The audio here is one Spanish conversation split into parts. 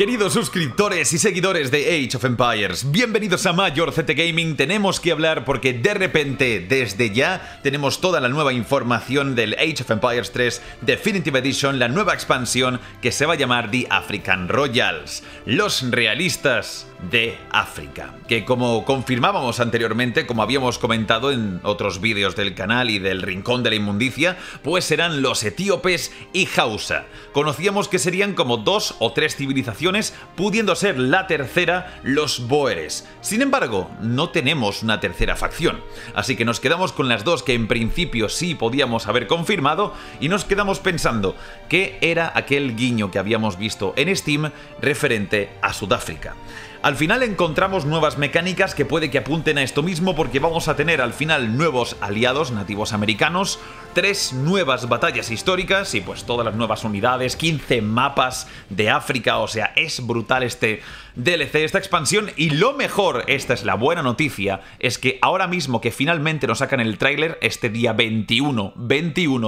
Queridos suscriptores y seguidores de Age of Empires, bienvenidos a MayorceteGaming. Tenemos que hablar porque de repente, desde ya, tenemos toda la nueva información del Age of Empires 3 Definitive Edition, la nueva expansión que se va a llamar The African Royals, los realistas de África, que como confirmábamos anteriormente, como habíamos comentado en otros vídeos del canal y del Rincón de la Inmundicia, pues serán los etíopes y Hausa. Conocíamos que serían como 2 o 3 civilizaciones, pudiendo ser la tercera los Boeres. Sin embargo, no tenemos una tercera facción, así que nos quedamos con las 2 que en principio sí podíamos haber confirmado y nos quedamos pensando qué era aquel guiño que habíamos visto en Steam referente a Sudáfrica. Al final encontramos nuevas mecánicas que puede que apunten a esto mismo, porque vamos a tener al final nuevos aliados nativos americanos, 3 nuevas batallas históricas y pues todas las nuevas unidades, 15 mapas de África. O sea, es brutal este DLC, esta expansión, y lo mejor, esta es la buena noticia, es que ahora mismo que finalmente nos sacan el tráiler, este día 21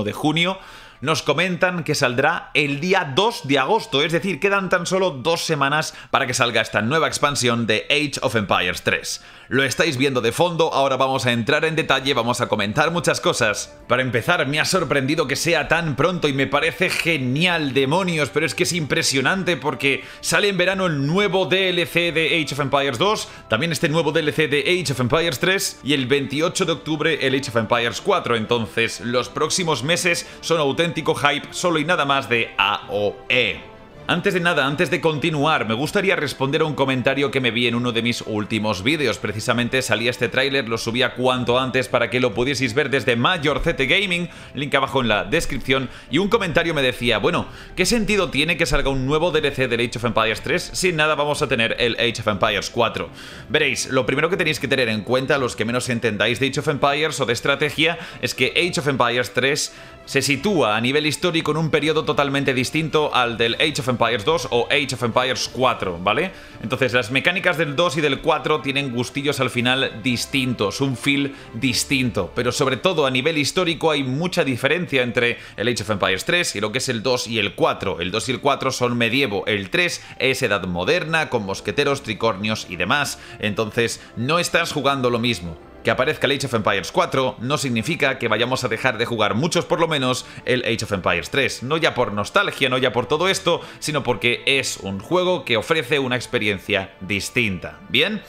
de junio, nos comentan que saldrá el día 2 de agosto, es decir, quedan tan solo 2 semanas para que salga esta nueva expansión de Age of Empires 3. Lo estáis viendo de fondo, ahora vamos a entrar en detalle, vamos a comentar muchas cosas. Para empezar, me ha sorprendido que sea tan pronto y me parece genial, demonios, pero es que es impresionante porque sale en verano el nuevo DLC de Age of Empires 2, también este nuevo DLC de Age of Empires 3 y el 28 de octubre el Age of Empires 4, entonces los próximos meses son auténticos hype solo y nada más de AOE. Antes de nada, antes de continuar, me gustaría responder a un comentario que me vi en uno de mis últimos vídeos. Precisamente salía este tráiler, lo subía cuanto antes para que lo pudieseis ver desde MayorceteGaming, link abajo en la descripción, y un comentario me decía, bueno, ¿qué sentido tiene que salga un nuevo DLC del Age of Empires 3 si nada vamos a tener el Age of Empires 4? Veréis, lo primero que tenéis que tener en cuenta, los que menos entendáis de Age of Empires o de estrategia, es que Age of Empires 3 se sitúa a nivel histórico en un periodo totalmente distinto al del Age of Empires 2 o Age of Empires 4, ¿vale? Entonces las mecánicas del 2 y del 4 tienen gustillos al final distintos, un feel distinto, pero sobre todo a nivel histórico hay mucha diferencia entre el Age of Empires 3 y lo que es el 2 y el 4. El 2 y el 4 son medievo, el 3 es edad moderna, con mosqueteros, tricornios y demás, entonces no estás jugando lo mismo. Que aparezca el Age of Empires 4 no significa que vayamos a dejar de jugar, muchos por lo menos, el Age of Empires 3. No ya por nostalgia, no ya por todo esto, sino porque es un juego que ofrece una experiencia distinta. Bien,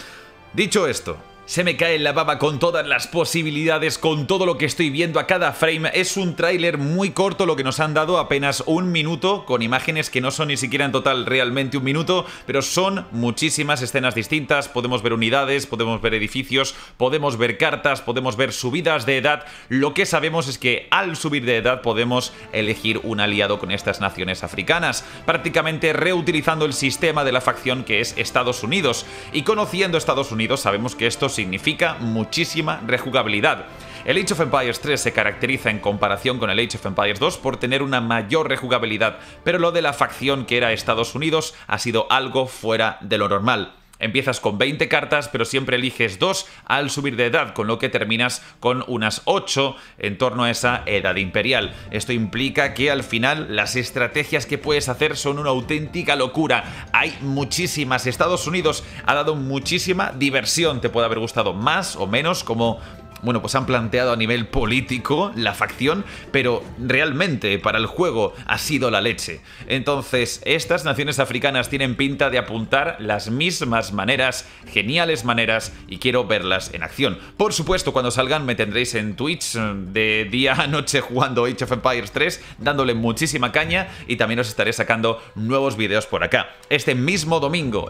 dicho esto, se me cae la baba con todas las posibilidades, con todo lo que estoy viendo a cada frame. Es un tráiler muy corto lo que nos han dado, apenas 1 minuto, con imágenes que no son ni siquiera en total realmente 1 minuto, pero son muchísimas escenas distintas. Podemos ver unidades, podemos ver edificios, podemos ver cartas, podemos ver subidas de edad. Lo que sabemos es que al subir de edad podemos elegir un aliado con estas naciones africanas, prácticamente reutilizando el sistema de la facción que es Estados Unidos. Y conociendo Estados Unidos sabemos que estos significa muchísima rejugabilidad. El Age of Empires 3 se caracteriza en comparación con el Age of Empires 2 por tener una mayor rejugabilidad, pero lo de la facción que era Estados Unidos ha sido algo fuera de lo normal. Empiezas con 20 cartas, pero siempre eliges 2 al subir de edad, con lo que terminas con unas 8 en torno a esa edad imperial. Esto implica que al final las estrategias que puedes hacer son una auténtica locura. Hay muchísimas. Estados Unidos ha dado muchísima diversión. Te puede haber gustado más o menos como, bueno, pues han planteado a nivel político la facción, pero realmente para el juego ha sido la leche. Entonces, estas naciones africanas tienen pinta de apuntar las mismas maneras, geniales maneras, y quiero verlas en acción. Por supuesto, cuando salgan me tendréis en Twitch de día a noche jugando Age of Empires 3, dándole muchísima caña, y también os estaré sacando nuevos vídeos por acá. Este mismo domingo,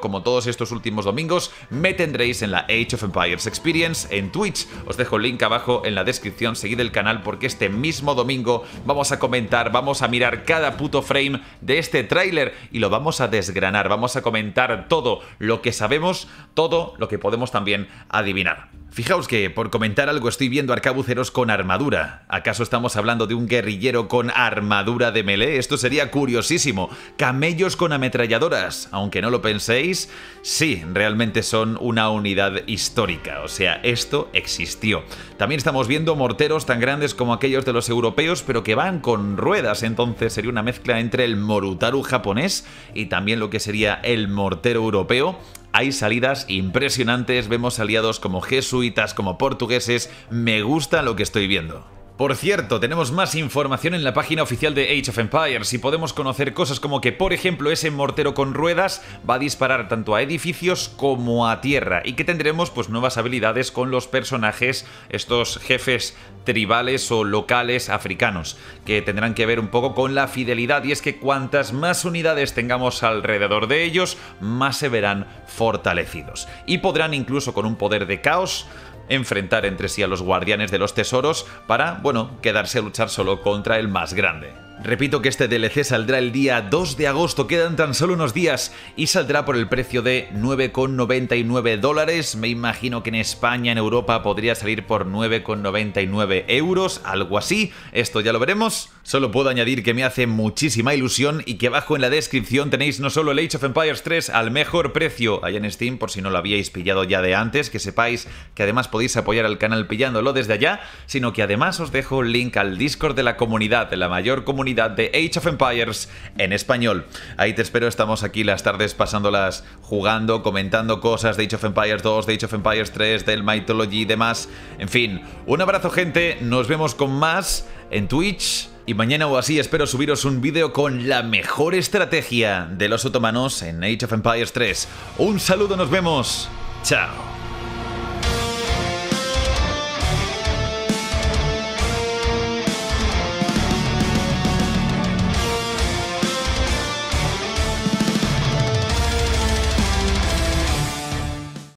como todos estos últimos domingos, me tendréis en la Age of Empires Experience en Twitch. Os dejo el link abajo en la descripción, seguid el canal porque este mismo domingo vamos a comentar, vamos a mirar cada puto frame de este tráiler y lo vamos a desgranar, vamos a comentar todo lo que sabemos, todo lo que podemos también adivinar. Fijaos que, por comentar algo, estoy viendo arcabuceros con armadura. ¿Acaso estamos hablando de un guerrillero con armadura de melee? Esto sería curiosísimo. Camellos con ametralladoras. Aunque no lo penséis, sí, realmente son una unidad histórica. O sea, esto existió. También estamos viendo morteros tan grandes como aquellos de los europeos, pero que van con ruedas. Entonces sería una mezcla entre el morutaru japonés y también lo que sería el mortero europeo. Hay salidas impresionantes, vemos aliados como jesuitas, como portugueses. Me gusta lo que estoy viendo. Por cierto, tenemos más información en la página oficial de Age of Empires y podemos conocer cosas como que, por ejemplo, ese mortero con ruedas va a disparar tanto a edificios como a tierra y que tendremos pues nuevas habilidades con los personajes, estos jefes tribales o locales africanos, que tendrán que ver un poco con la fidelidad, y es que cuantas más unidades tengamos alrededor de ellos, más se verán fortalecidos y podrán incluso con un poder de caos enfrentar entre sí a los guardianes de los tesoros para, bueno, quedarse a luchar solo contra el más grande. Repito que este DLC saldrá el día 2 de agosto, quedan tan solo unos días, y saldrá por el precio de $9,99. Me imagino que en España, en Europa, podría salir por €9,99, algo así. Esto ya lo veremos. Solo puedo añadir que me hace muchísima ilusión y que abajo en la descripción tenéis no solo el Age of Empires 3 al mejor precio allá en Steam, por si no lo habíais pillado ya de antes, que sepáis que además podéis apoyar al canal pillándolo desde allá, sino que además os dejo el link al Discord de la comunidad, de la mayor comunidad de Age of Empires en español. Ahí te espero, estamos aquí las tardes pasándolas jugando, comentando cosas de Age of Empires 2, de Age of Empires 3, del Mythology y demás. En fin, un abrazo, gente, nos vemos con más en Twitch y mañana o así espero subiros un vídeo con la mejor estrategia de los otomanos en Age of Empires 3. Un saludo, nos vemos, chao.